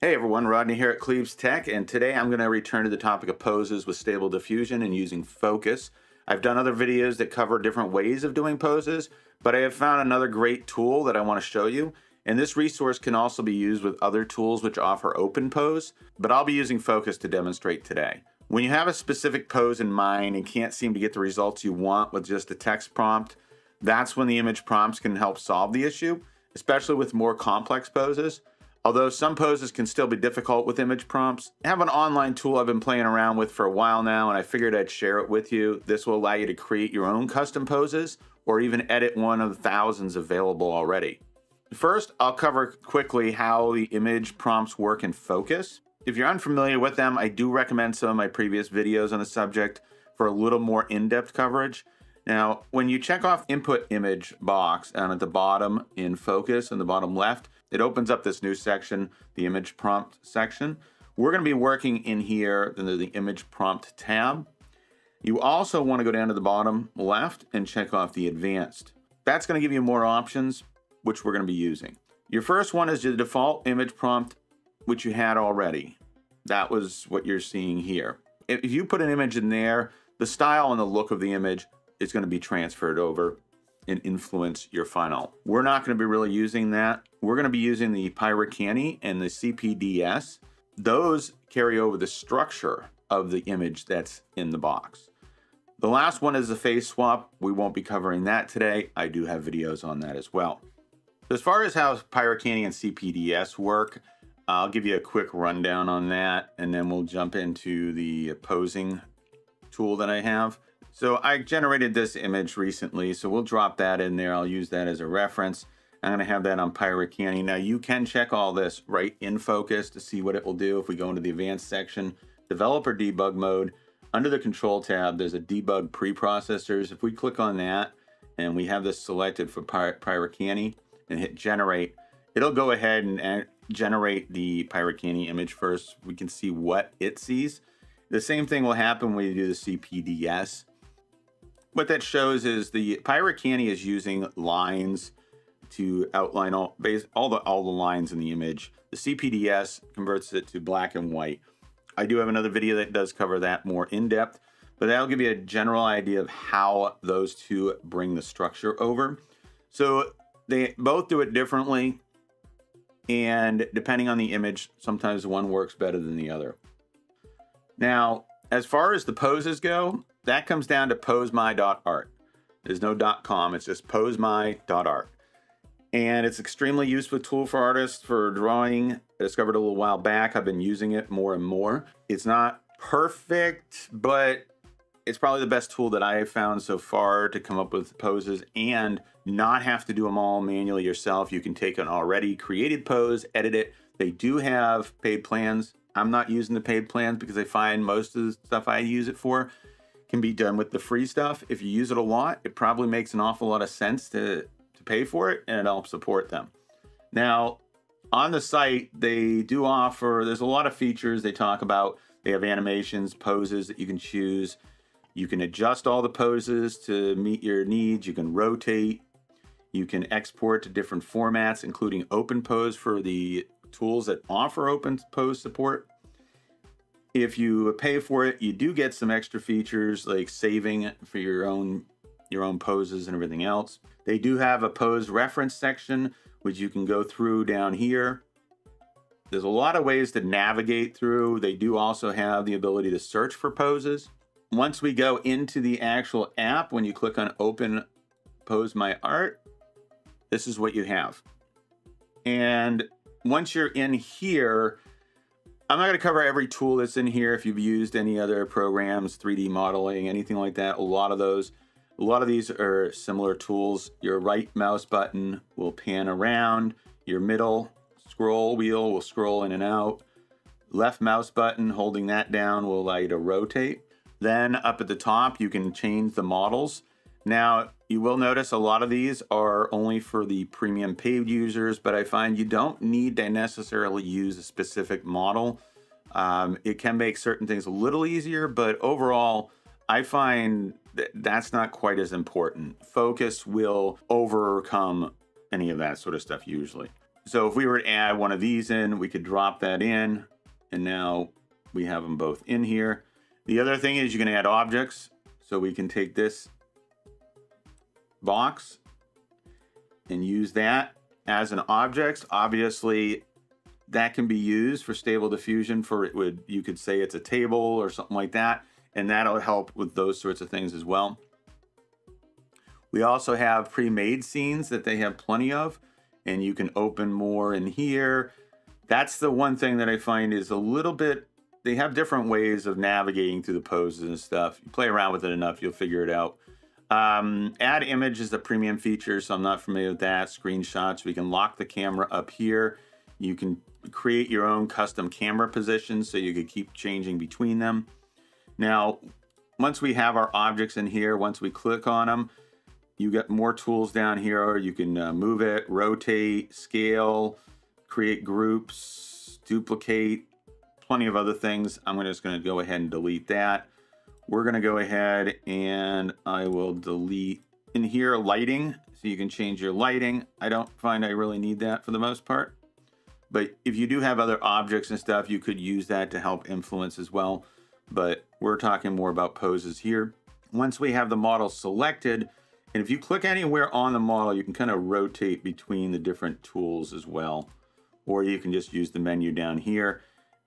Hey everyone, Rodney here at Kleebz Tech, and today I'm going to return to the topic of poses with Stable Diffusion and using Fooocus. I've done other videos that cover different ways of doing poses, but I have found another great tool that I want to show you, and this resource can also be used with other tools which offer openpose, but I'll be using Fooocus to demonstrate today. When you have a specific pose in mind and can't seem to get the results you want with just a text prompt, that's when the image prompts can help solve the issue, especially with more complex poses. Although some poses can still be difficult with image prompts, I have an online tool I've been playing around with for a while now, and I figured I'd share it with you. This will allow you to create your own custom poses or even edit one of the thousands available already. First, I'll cover quickly how the image prompts work in Fooocus. If you're unfamiliar with them, I do recommend some of my previous videos on the subject for a little more in-depth coverage. Now, when you check off input image box and at the bottom in Fooocus in the bottom left, it opens up this new section, the image prompt section. We're going to be working in here under the image prompt tab. You also want to go down to the bottom left and check off the advanced. That's going to give you more options, which we're going to be using. Your first one is your default image prompt, which you had already. That was what you're seeing here. If you put an image in there, the style and the look of the image is going to be transferred over and influence your final. We're not going to be really using that. We're going to be using the PyraCanny and the CPDS. Those carry over the structure of the image that's in the box. The last one is the face swap. We won't be covering that today. I do have videos on that as well. As far as how PyraCanny and CPDS work, I'll give you a quick rundown on that, and then we'll jump into the posing tool that I have. So I generated this image recently, so we'll drop that in there. I'll use that as a reference. I'm going to have that on PyraCanny. Now you can check all this right in Fooocus to see what it will do. If we go into the advanced section, developer debug mode, under the control tab, there's a debug preprocessors. If we click on that and we have this selected for PyraCanny and hit generate, it'll go ahead and generate the PyraCanny image first. We can see what it sees. The same thing will happen when you do the CPDS. What that shows is the PyraCanny is using lines to outline all the lines in the image. The CPDS converts it to black and white. I do have another video that does cover that more in depth, but that'll give you a general idea of how those two bring the structure over. So they both do it differently, and depending on the image, sometimes one works better than the other. Now, as far as the poses go, that comes down to PoseMy.Art. There's no .com, it's just PoseMy.Art. And it's an extremely useful tool for artists for drawing. I discovered a little while back. I've been using it more and more. It's not perfect, but it's probably the best tool that I have found so far to come up with poses and not have to do them all manually yourself. You can take an already created pose, edit it. They do have paid plans. I'm not using the paid plans because I find most of the stuff I use it for can be done with the free stuff. If you use it a lot, it probably makes an awful lot of sense to pay for it, and it'll support them. Now, on the site, they do offer, there's a lot of features they talk about. They have animations, poses that you can choose. You can adjust all the poses to meet your needs. You can rotate. You can export to different formats, including openpose for the tools that offer openpose support. If you pay for it, you do get some extra features like saving for your own poses and everything else. They do have a pose reference section, which you can go through down here. There's a lot of ways to navigate through. They do also have the ability to search for poses. Once we go into the actual app, when you click on Open Pose My Art, this is what you have. And once you're in here, I'm not going to cover every tool that's in here. If you've used any other programs, 3D modeling, anything like that, a lot of these are similar tools. Your right mouse button will pan around. Your middle scroll wheel will scroll in and out. Left mouse button, holding that down, will allow you to rotate. Then up at the top, you can change the models. Now, you will notice a lot of these are only for the premium paid users, but I find you don't need to necessarily use a specific model. It can make certain things a little easier, but overall, I find that that's not quite as important. Fooocus will overcome any of that sort of stuff usually. So if we were to add one of these in, we could drop that in, and now we have them both in here. The other thing is you can add objects. So we can take this box and use that as an object. Obviously, that can be used for Stable Diffusion for it would, you could say it's a table or something like that, and that'll help with those sorts of things as well. We also have pre-made scenes that they have plenty of, and you can open more in here. That's the one thing that I find is a little bit, they have different ways of navigating through the poses and stuff. You play around with it enough, you'll figure it out. Add image is the premium feature, so I'm not familiar with that. Screenshots, we can lock the camera up here. You can create your own custom camera positions, so you could keep changing between them. Now, once we have our objects in here, once we click on them, you get more tools down here. You can move it, rotate, scale, create groups, duplicate, plenty of other things. I'm just gonna go ahead and delete that. We're gonna go ahead and I will delete in here lighting. So you can change your lighting. I don't find I really need that for the most part. But if you do have other objects and stuff, you could use that to help influence as well. But we're talking more about poses here. Once we have the model selected, and if you click anywhere on the model, you can kind of rotate between the different tools as well. Or you can just use the menu down here.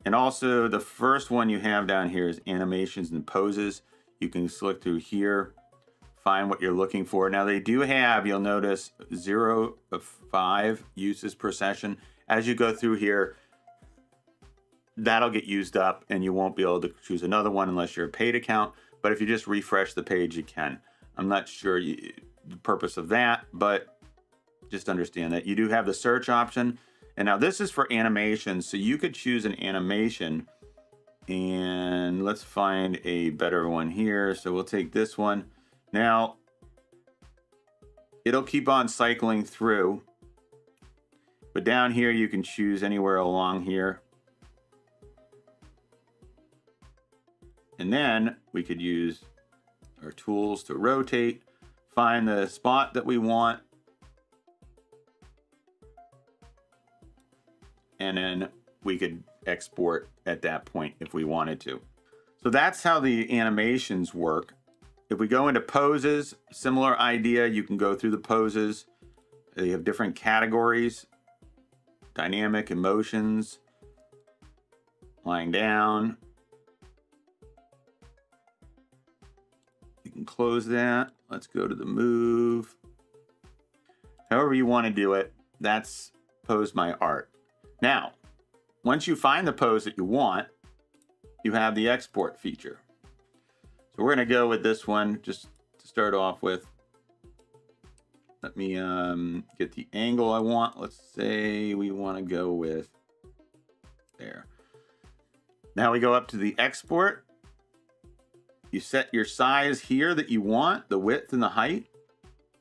And also the first one you have down here is animations and poses. You can select through here, find what you're looking for. Now they do have, you'll notice 0 to 5 uses per session. As you go through here, that'll get used up and you won't be able to choose another one unless you're a paid account. But if you just refresh the page, you can. I'm not sure the purpose of that, but just understand that. You do have the search option. And now this is for animations, so you could choose an animation, and let's find a better one here. So we'll take this one. Now, it'll keep on cycling through, but down here you can choose anywhere along here. And then we could use our tools to rotate, find the spot that we want, and then we could export at that point if we wanted to. So that's how the animations work. If we go into poses, similar idea, you can go through the poses. They have different categories, dynamic, emotions, lying down. You can close that. Let's go to the move. However you want to do it, that's PoseMy.Art. Now, once you find the pose that you want, you have the export feature. So we're gonna go with this one just to start off with. Let me get the angle I want. Let's say we wanna go with there. Now we go up to the export. You set your size here that you want, the width and the height,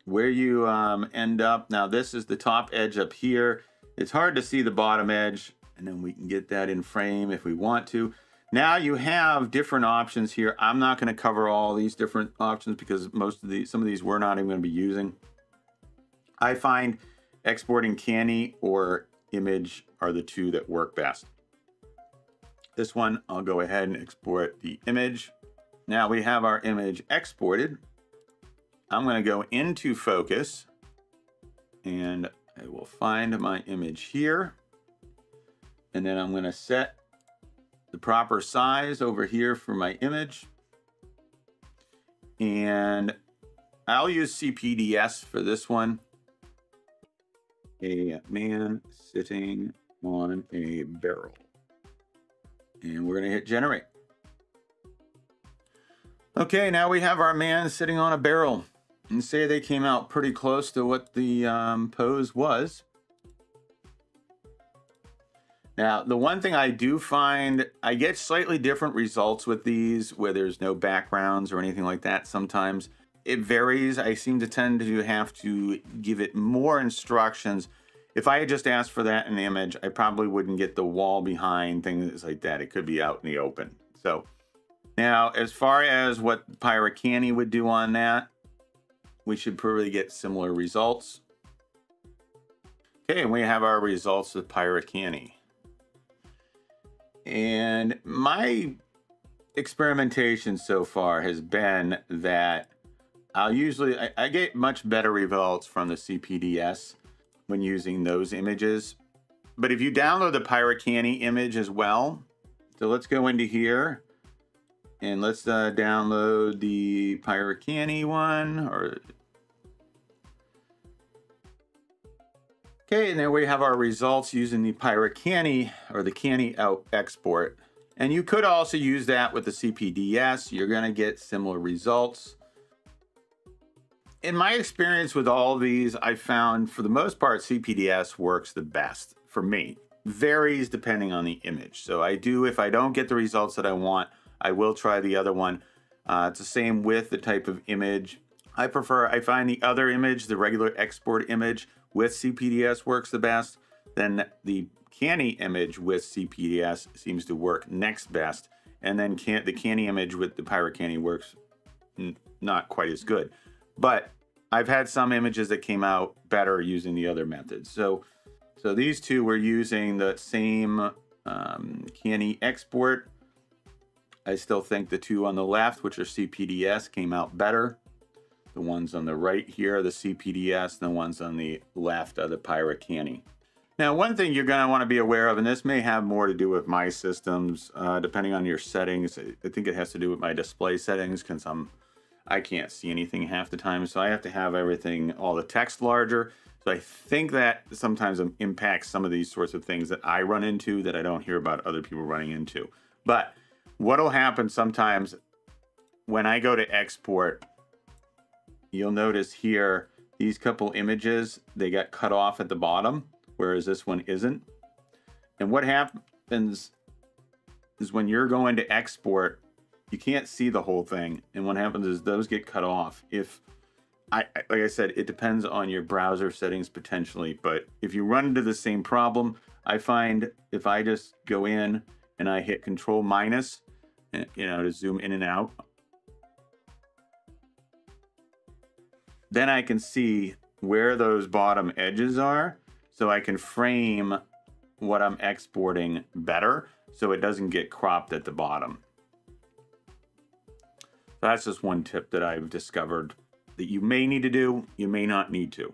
where you end up. Now this is the top edge up here. It's hard to see the bottom edge, and then we can get that in frame if we want to. Now you have different options here. I'm not going to cover all these different options because most of these, some of these we're not even going to be using. I find exporting Canny or image are the two that work best. This one, I'll go ahead and export the image. Now we have our image exported. I'm going to go into Fooocus and I will find my image here, and then I'm going to set the proper size over here for my image. And I'll use CPDS for this one. A man sitting on a barrel. And we're going to hit generate. Okay, now we have our man sitting on a barrel. And say they came out pretty close to what the pose was. Now, the one thing I do find, I get slightly different results with these where there's no backgrounds or anything like that sometimes. It varies. I seem to tend to have to give it more instructions. If I had just asked for that in the image, I probably wouldn't get the wall behind, things like that. It could be out in the open. So now, as far as what PyraCanny would do on that, we should probably get similar results. Okay, we have our results with PyraCanny. And my experimentation so far has been that I'll usually, I get much better results from the CPDS when using those images. But if you download the PyraCanny image as well, so let's go into here and let's download the PyraCanny one. Okay, and there we have our results using the PyraCanny or the Canny export. And you could also use that with the CPDS. You're gonna get similar results. In my experience with all these, I found for the most part, CPDS works the best for me. Varies depending on the image. So I do, if I don't get the results that I want, I will try the other one. It's the same with the type of image. I find the other image, the regular export image with CPDS works the best. Then the Canny image with CPDS seems to work next best. And then the Canny image with the PyraCanny works not quite as good. But I've had some images that came out better using the other methods. So these two were using the same Canny export. I still think the two on the left, which are CPDS, came out better. The ones on the right here are the CPDS, and the ones on the left are the PyraCanny. Now, one thing you're gonna wanna be aware of, and this may have more to do with my systems, depending on your settings. I think it has to do with my display settings, because I can't see anything half the time, so I have to have everything, all the text larger. So I think that sometimes impacts some of these sorts of things that I run into that I don't hear about other people running into. But what'll happen sometimes when I go to export, you'll notice here, these couple images, they got cut off at the bottom, whereas this one isn't. And what happens is when you're going to export, you can't see the whole thing. And what happens is those get cut off. Like I said, it depends on your browser settings potentially, but if you run into the same problem, I find if I just go in and I hit Control-, you know, to zoom in and out, then I can see where those bottom edges are. So I can frame what I'm exporting better so it doesn't get cropped at the bottom. That's just one tip that I've discovered that you may need to do, you may not need to.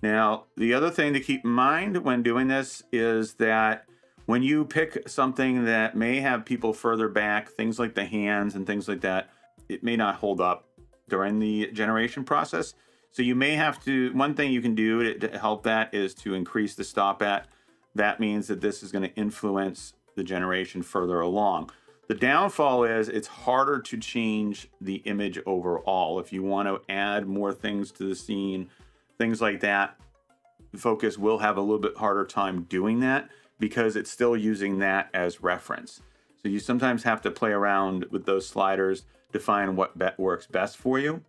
Now, the other thing to keep in mind when doing this is that when you pick something that may have people further back, things like the hands and things like that, it may not hold up during the generation process. So you may have to, one thing you can do to help that is to increase the stop at. That means that this is gonna influence the generation further along. The downfall is it's harder to change the image overall. If you want to add more things to the scene, things like that, Fooocus will have a little bit harder time doing that because it's still using that as reference. So you sometimes have to play around with those sliders to find what works best for you.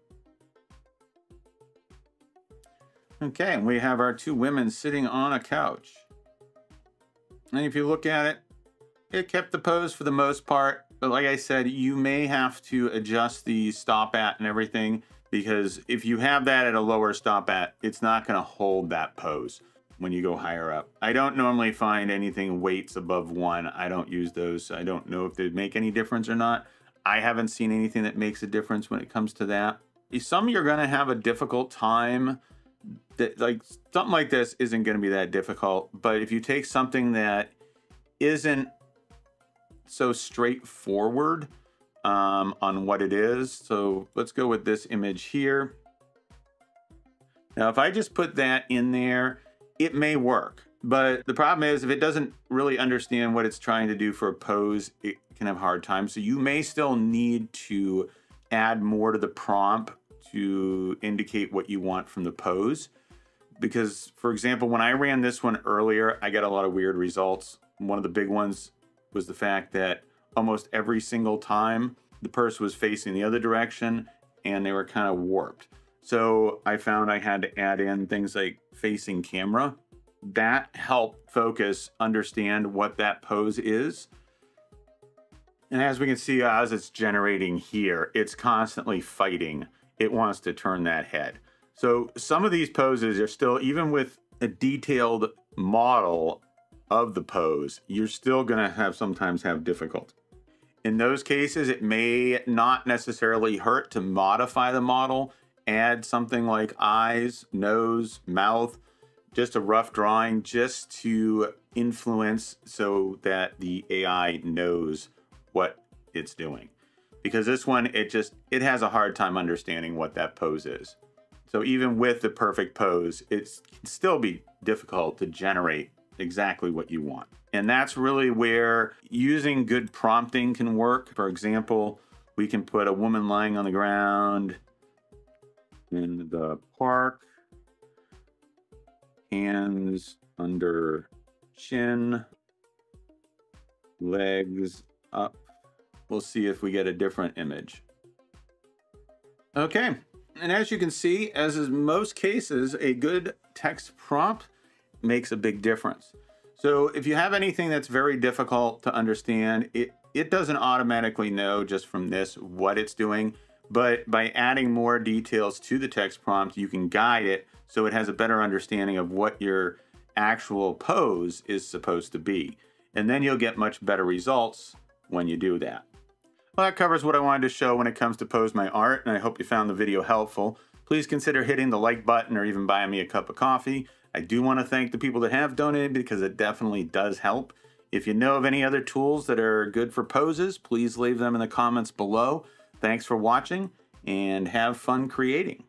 Okay, and we have our two women sitting on a couch. And if you look at it, it kept the pose for the most part, but like I said, you may have to adjust the stop at and everything, because if you have that at a lower stop at, it's not gonna hold that pose when you go higher up. I don't normally find anything weights above 1. I don't use those. So I don't know if they'd make any difference or not. I haven't seen anything that makes a difference when it comes to that. Some you're gonna have a difficult time. Like something like this isn't gonna be that difficult, but if you take something that isn't so straightforward on what it is. So let's go with this image here. Now, if I just put that in there, it may work, but the problem is if it doesn't really understand what it's trying to do for a pose, it can have a hard time. So you may still need to add more to the prompt to indicate what you want from the pose. Because for example, when I ran this one earlier, I got a lot of weird results. One of the big ones was the fact that almost every single time the person was facing the other direction and they were kind of warped. So I found I had to add in things like facing camera. That helped Fooocus understand what that pose is. And as we can see, as it's generating here, it's constantly fighting. It wants to turn that head. So some of these poses are still, even with a detailed model of the pose, you're still going to sometimes have difficulty. In those cases, it may not necessarily hurt to modify the model, add something like eyes, nose, mouth, just a rough drawing just to influence so that the AI knows what it's doing. Because this one, it has a hard time understanding what that pose is. So even with the perfect pose, it's still be difficult to generate exactly what you want. And that's really where using good prompting can work. For example, we can put a woman lying on the ground in the park, hands under chin, legs up. We'll see if we get a different image. Okay, and as you can see, as in most cases, a good text prompt makes a big difference. So if you have anything that's very difficult to understand, it doesn't automatically know just from this what it's doing, but by adding more details to the text prompt, you can guide it so it has a better understanding of what your actual pose is supposed to be. And then you'll get much better results when you do that. Well, that covers what I wanted to show when it comes to PoseMy.Art, and I hope you found the video helpful. Please consider hitting the like button or even buying me a cup of coffee. I do want to thank the people that have donated because it definitely does help. If you know of any other tools that are good for poses, please leave them in the comments below. Thanks for watching and have fun creating.